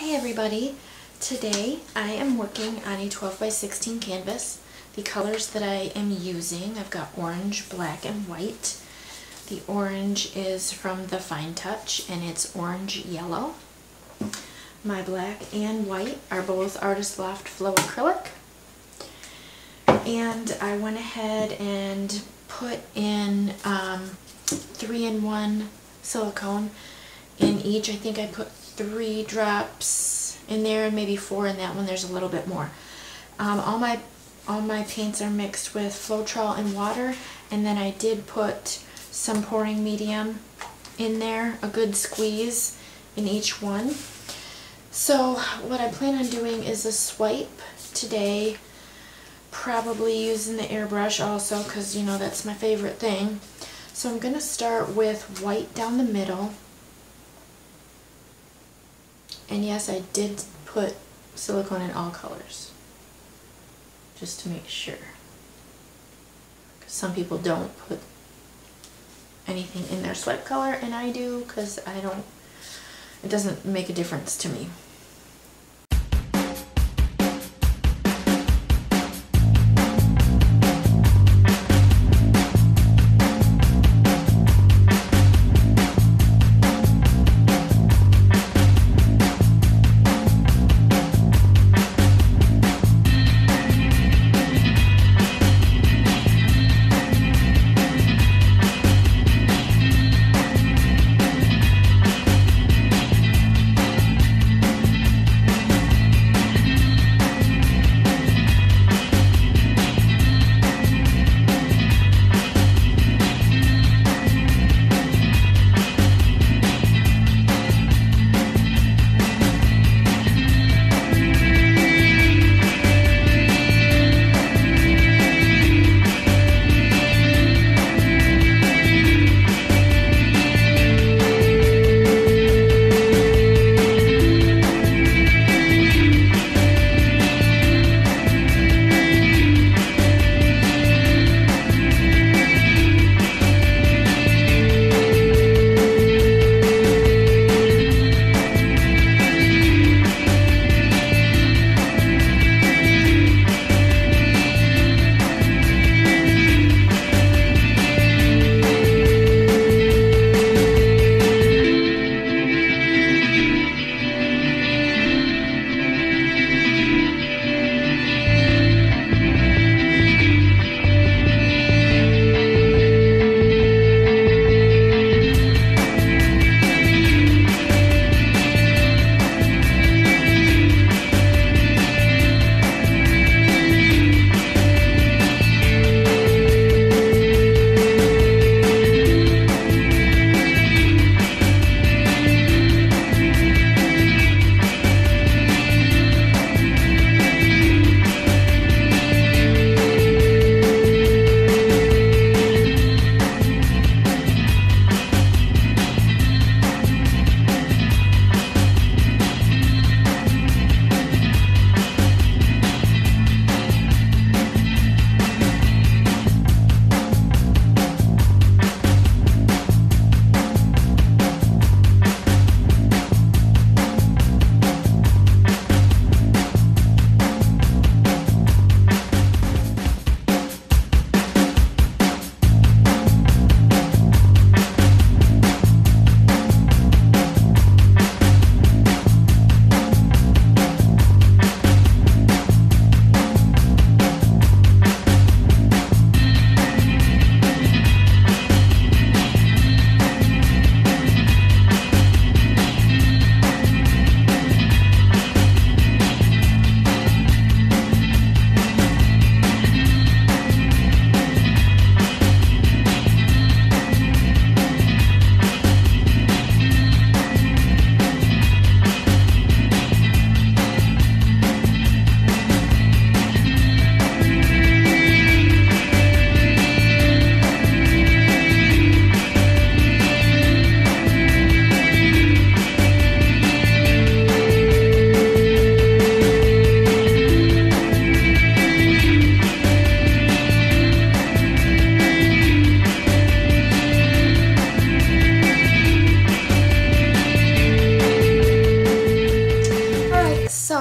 Hey everybody, today I am working on a 12 by 16 canvas. The colors that I am using, I've got orange, black, and white. The orange is from the Fine Touch and it's orange yellow. My black and white are both Artist Loft Flow Acrylic. And I went ahead and put in 3-in-1 silicone in each. I think I put 3 drops in there and maybe 4 in that one. There's a little bit more. All my paints are mixed with Floetrol and water, and then I did put some pouring medium in there, a good squeeze in each one. So what I plan on doing is a swipe today, probably using the airbrush also because, you know, that's my favorite thing. So I'm going to start with white down the middle. And yes, I did put silicone in all colors, just to make sure. Because some people don't put anything in their swipe color, and I do because I don't, it doesn't make a difference to me.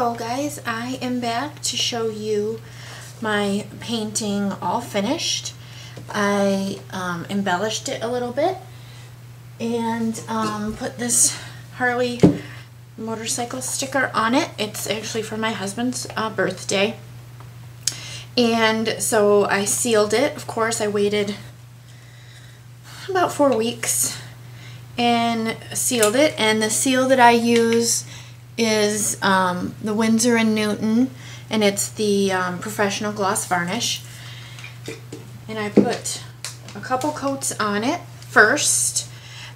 Hello guys, I am back to show you my painting all finished. I embellished it a little bit and put this Harley motorcycle sticker on it. It's actually for my husband's birthday. And so I sealed it. Of course, I waited about 4 weeks and sealed it. And the seal that I use is the Winsor & Newton, and it's the Professional Gloss Varnish. And I put a couple coats on it first,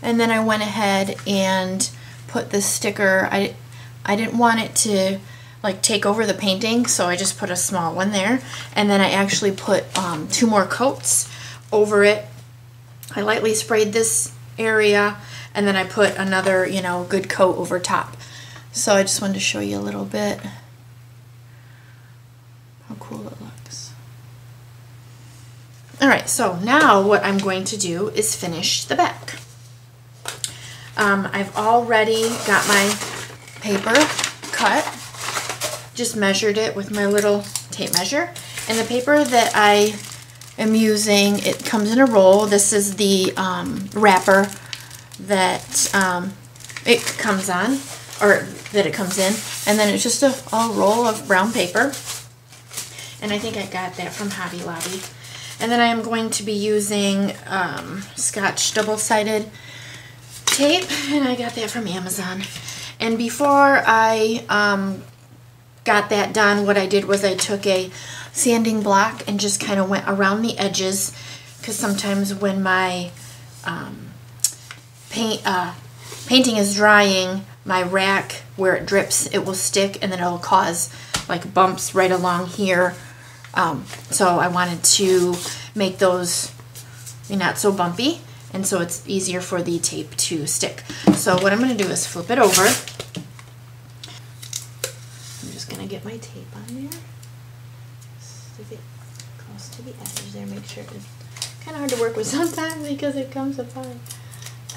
and then I went ahead and put the sticker. I didn't want it to like take over the painting, so I just put a small one there, and then I actually put 2 more coats over it. I lightly sprayed this area, and then I put another, you know, good coat over top. So I just wanted to show you a little bit how cool it looks. Alright, so now what I'm going to do is finish the back. I've already got my paper cut, just measured it with my little tape measure. And the paper that I am using, it comes in a roll. This is the wrapper that it comes on. Or that it comes in, and then it's just a roll of brown paper, and I think I got that from Hobby Lobby. And then I am going to be using Scotch double-sided tape, and I got that from Amazon. And before I got that done, what I did was I took a sanding block and just kind of went around the edges, because sometimes when my painting is drying, my rack where it drips, it will stick, and then it'll cause like bumps right along here. So I wanted to make those not so bumpy, and so it's easier for the tape to stick. So what I'm going to do is flip it over. I'm just going to get my tape on there, stick it close to the edge there, make sure it's kind of hard to work with sometimes because it comes apart,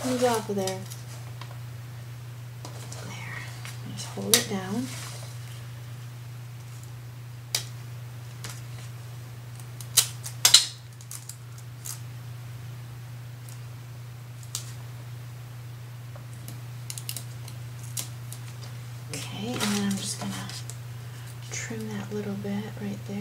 comes off of there. Just hold it down. Okay, and then I'm just going to trim that little bit right there.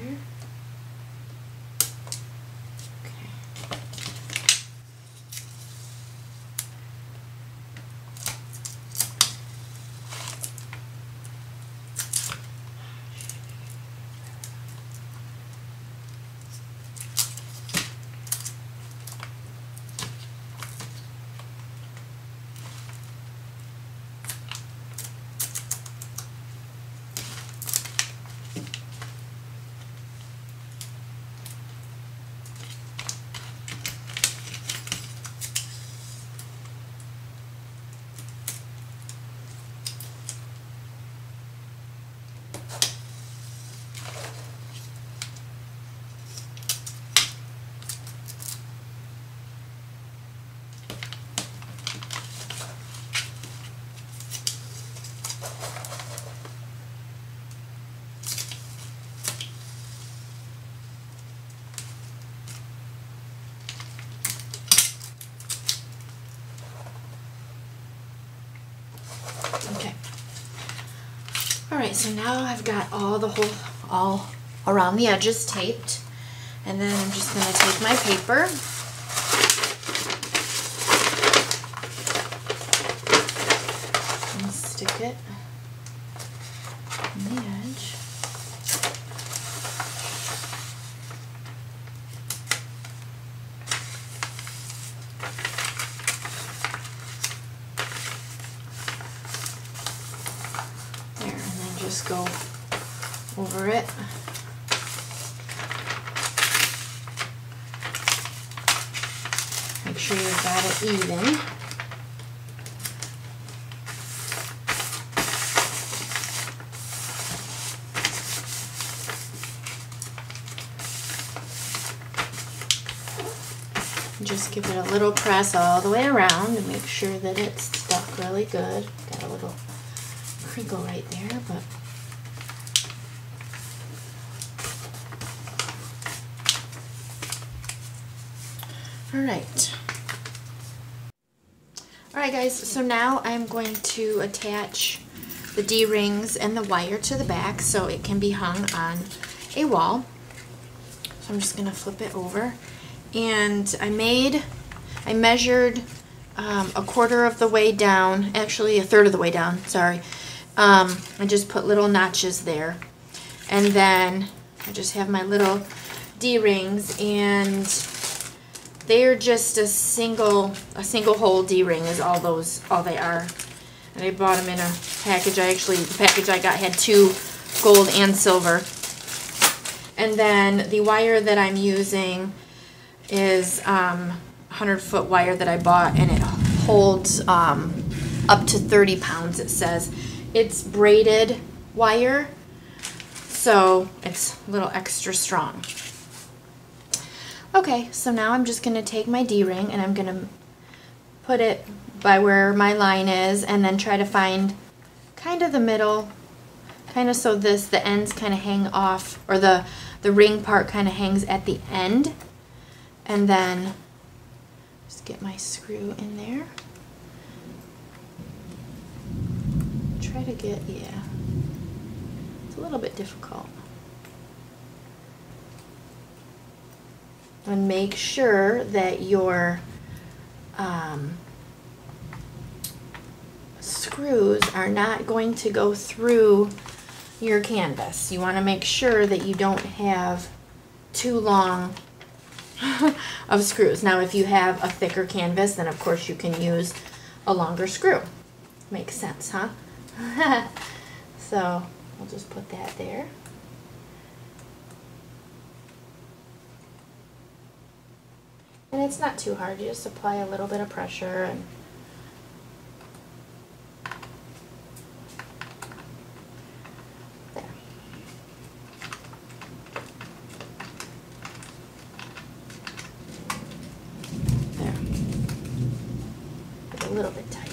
Alright, so now I've got all around the edges taped, and then I'm just going to take my paper. Just go over it. Make sure you've got it even. Just give it a little press all the way around and make sure that it's stuck really good. Got a little crinkle right there, but All right guys, so now I'm going to attach the D-rings and the wire to the back so it can be hung on a wall. So I'm just gonna flip it over, and I measured a quarter of the way down, actually a third of the way down, sorry. I just put little notches there, and then I just have my little D-rings, and they're just a single hole D-ring is all they are. And I bought them in a package. The package I got had two, gold and silver. And then the wire that I'm using is 100-foot wire that I bought, and it holds up to 30 pounds, it says. It's braided wire, so it's a little extra strong. Okay, so now I'm just going to take my D-ring and I'm going to put it by where my line is, and then try to find kind of the middle, kind of so the ends kind of hang off, or the ring part kind of hangs at the end. And then just get my screw in there. Try to get, yeah, it's a little bit difficult. And make sure that your screws are not going to go through your canvas. You want to make sure that you don't have too long of screws. Now, if you have a thicker canvas, then of course you can use a longer screw. Makes sense, huh? So we'll just put that there. And it's not too hard, you just apply a little bit of pressure. And there. There. It's a little bit tighter.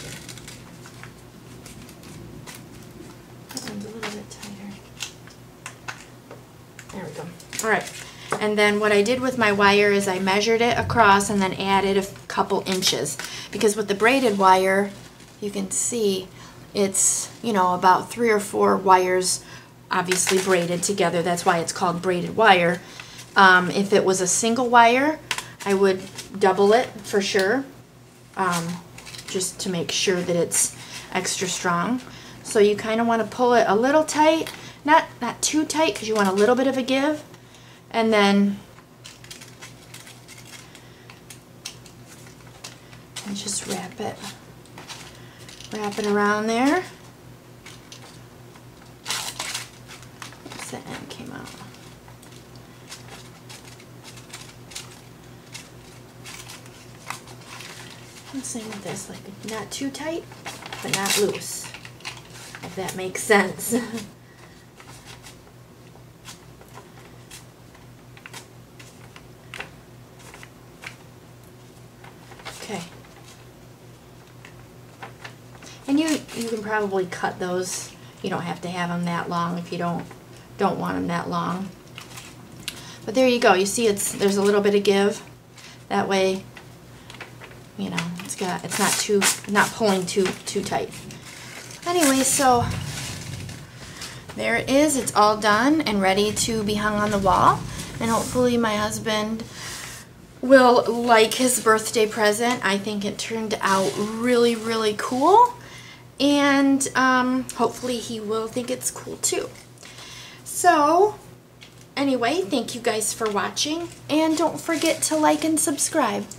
That one's a little bit tighter. There we go. All right. And then what I did with my wire is I measured it across and then added a couple inches, because with the braided wire, you can see it's, you know, about 3 or 4 wires obviously braided together. That's why it's called braided wire. If it was a single wire, I would double it for sure, just to make sure that it's extra strong. So you kind of want to pull it a little tight, not too tight, because you want a little bit of a give. And then I just wrap it around there. Oops, that end came out. And same with this, like not too tight, but not loose, if that makes sense. And you can probably cut those. You don't have to have them that long if you don't want them that long. But there you go. You see, there's a little bit of give. That way, you know, it's not pulling too tight. Anyway, so there it is. It's all done and ready to be hung on the wall. And hopefully, my husband will like his birthday present. I think it turned out really, really cool. And hopefully he will think it's cool too. So anyway, thank you guys for watching, and don't forget to like and subscribe.